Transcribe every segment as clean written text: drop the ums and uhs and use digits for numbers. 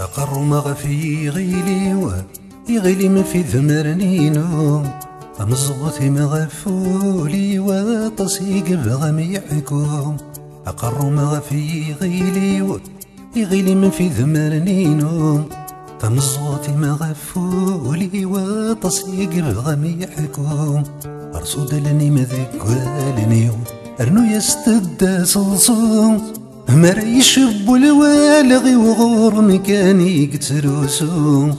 أقرمغ في غيليو يغيلي من في ذمرنينو أمزغوثي مغفولي وطسيق بغمي يحكو أقرمغ في غيليو يغيلي من في ذمرنينو أمزغوثي مغفولي وطسيق بغمي يحكو أرصود لني مذكوالنيو أرنو يستدى صلصو مريش بولوالغي وغور مكاني كتروسو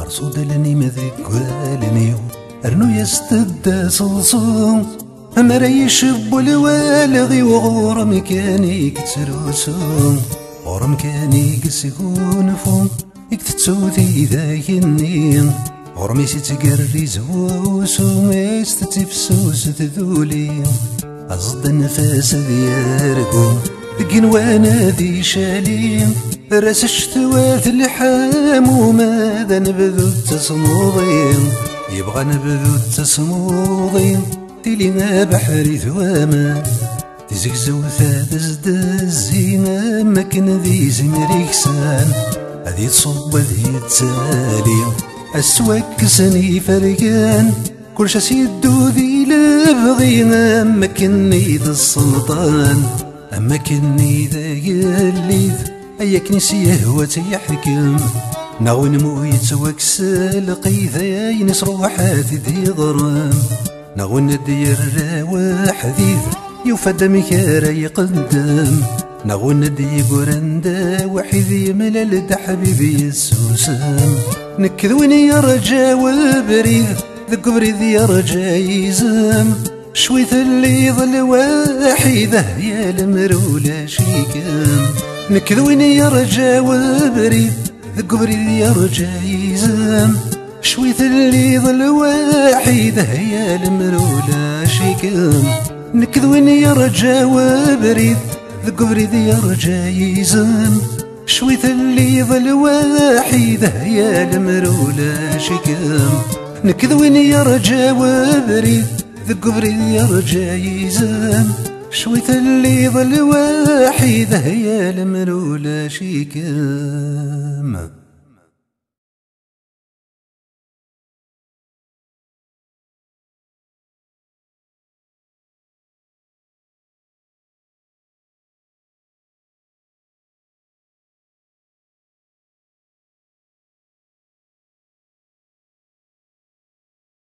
أرصود لني مذكوالنيو أرنو يستدى صلصو مريش بولوالغي وغور مكاني كتروسو غور مكاني كسكون فوم يكتتوثي ذاكني غور ميسي تقري زوسو ميستتفسوس تذولي أصد النفاس دياركم قنوانا ذي شاليم راس الشتوات الحام وماذا نبذو التصموضين يبغى نبذو التصموضين تلينا بحري ثواما تزقزو ثابز دزينا مكن ذي زمريكسان هذي تصب وذي تساليم السواك سني فرقان كل شاس يدو ذي لبغينا مكني ذا السلطان أما كني ذا يليذ أيا كنسي يهوتي يحكم ناو نمو يتوكسل قيذا ينس روحاتي ذي غرام ناو ندير وحديث يوفد مكارا يقدم ناو ندي قرندا وحيذ ملل دا حبيبي السوسام نكذوني يرجى وبريد ذك بريد يرجى يزام شويت اللي ظل واحدة يا المرولة شيكام نكذوني يرجى وبريد ذك بريد يرجى يزام شويت اللي ظل واحدة يا المرولة شيكام نكذوني يرجى وبريد ذك بريد يرجى يزام شويت اللي ظل واحدة يا المرولة شيكام نكذوني يرجى وبريد ذك بريد يرجى يزام شويت اللي ظل واحدة هي المرولة شيكام.